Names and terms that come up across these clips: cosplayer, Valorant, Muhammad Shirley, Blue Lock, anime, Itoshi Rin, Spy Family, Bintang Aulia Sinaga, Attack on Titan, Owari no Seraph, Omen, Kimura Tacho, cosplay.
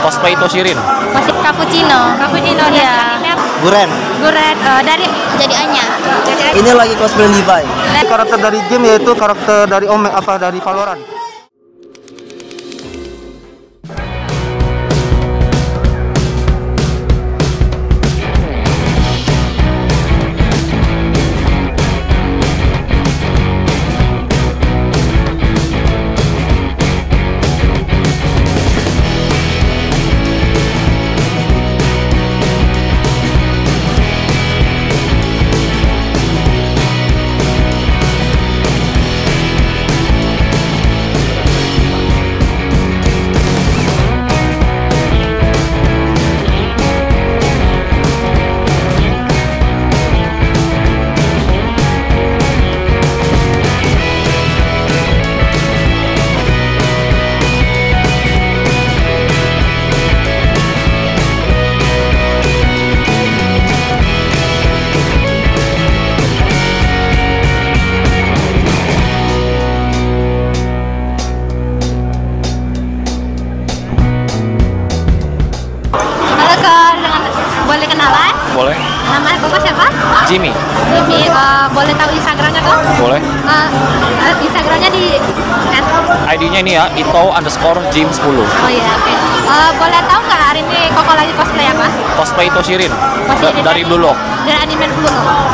Cosplay Itoshi Rin. Cosplay Cappuccino ya. Guren dari jadi Anya. Ini lagi cosplay Levi. Karakter dari game yaitu karakter dari Omen dari Valorant. Jimmy. Boleh tahu Instagramnya kok? Boleh. Instagramnya di ID-nya ini ya, ito_jim10. Oh iya, oke. Boleh tahu nggak hari ini koko lagi cosplay apa? Cosplay Itoshi Rin dari Blue Lock. Dari anime Blue Lock.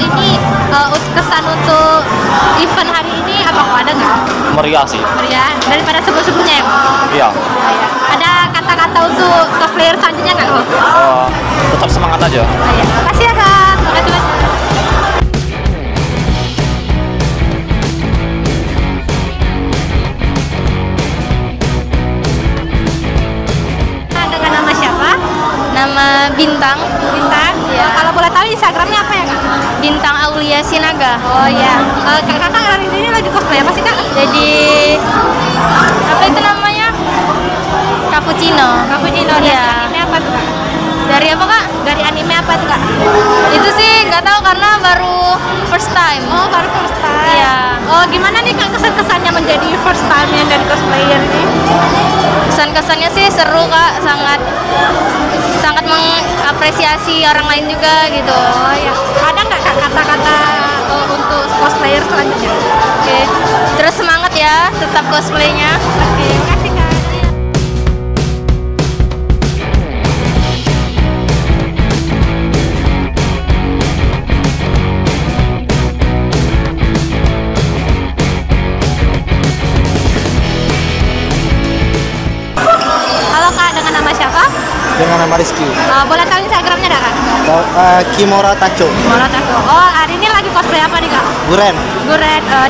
Ini kesan untuk event hari ini apa kok, ada nggak? Meriah sih. Meriah daripada sebelum-sebelumnya ya? Iya. Oh, iya. Ada kata-kata untuk cosplayer selanjutnya nggak kok? Tetap semangat aja. Oh, iya. Makasih ya kak. Dengan nama siapa? Nama Bintang. Bintang. Ya. Kalau boleh tahu Instagramnya apa ya kak? Bintang Aulia Sinaga. Oh ya. Kakak hari ini lagi cosplay apa sih kak? Jadi apa itu namanya? Cappuccino. Cappuccino. Ya. Ini apa tuh kak? Dari apa kak? Dari anime apa tuh kak? Itu sih nggak tahu karena baru first time. Oh baru first time. Iya. Oh gimana nih kak kesan-kesannya menjadi first time yang dari cosplayer ini? Kesan-kesannya sih seru kak, sangat mengapresiasi orang lain juga gitu. Oh ya. Ada nggak kak kata-kata untuk cosplayer selanjutnya? Oke. Terus semangat ya, tetap cosplaynya. Oke. Kasih kak. Dengan nama Rizky. Boleh tahu Instagramnya enggak kak? Kimura Tacho. Kimura Tacho. Oh hari ini lagi cosplay apa nih kak? Guren.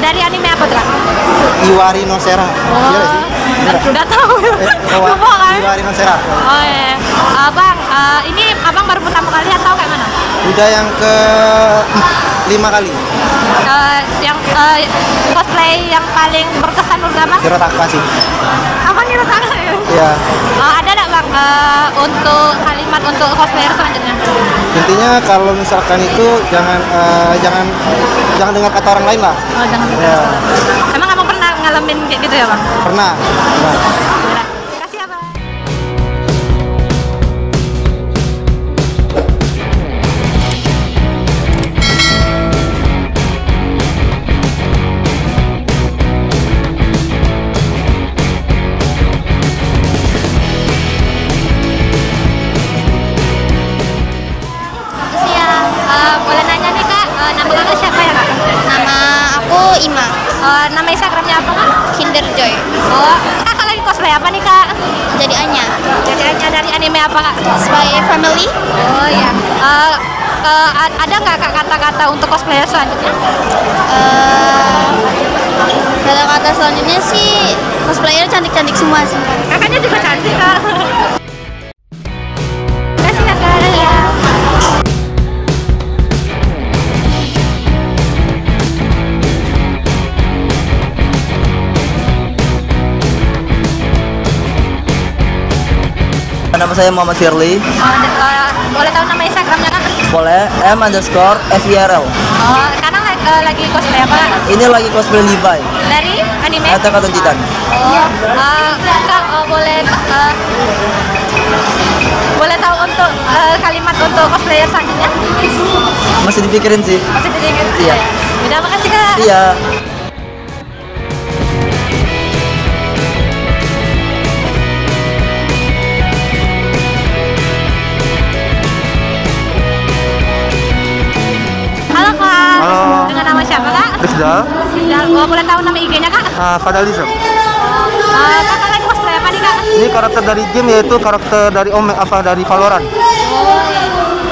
Dari anime apa tuh kak? Owari no Seraph. Oh. Iya sih. Udah tahu. Lupa kan? Owari no Seraph. Oh iya. Abang, ini abang baru pertama kali atau kayak mana? Udah yang ke-5 kali. Yang cosplay yang paling berkesan menurut abang? Hirotaka sih. Abang Hirotaka ya? Iya. Ada nggak bang untuk kalimat untuk cosplayer selanjutnya? Intinya kalau misalkan itu jangan dengar kata orang lain lah. Oh, jangan. Ya. Emang abang pernah ngalamin kayak gitu ya bang? Pernah. Nama Instagramnya apa kak? Kinderjoy. Oh, kakak lagi cosplay apa nih kak? Jadi Anya. Jadi Anya dari anime apa kak? Spy Family. Oh ya. Ada nggak kak kata-kata untuk cosplayer selanjutnya? Kata-kata selanjutnya sih cosplayer cantik-cantik semua sih. Kakaknya juga cantik kak. Nama saya Muhammad Shirley. Boleh tahu nama Instagramnya kan? Boleh, m_firl. Oh, karena lagi cosplay apa? Ini lagi cosplay Levi. Dari anime? Attack on Titan. Oh, boleh air sanginnya? Masih dipikirin sih. Masih dipikirin? Iya. Udah, makasih Kak. Iya. Halo Kak. Halo. Dengan nama siapa Kak? Rizda. Rizda. Boleh tahu nama IG-nya Kak? Fatalism. Kakak lagi cosplay apa nih Kak? Ini karakter dari game, yaitu karakter dari Omen, dari Valorant.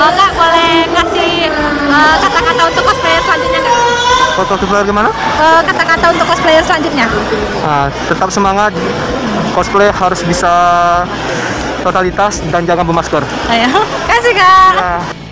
Kak, boleh kasih kata-kata untuk cosplayer selanjutnya Kak? Cosplayer gimana? Kata-kata untuk cosplayer selanjutnya. Tetap semangat, cosplay harus bisa totalitas dan jangan bermasker. Ayo, kasih Kak.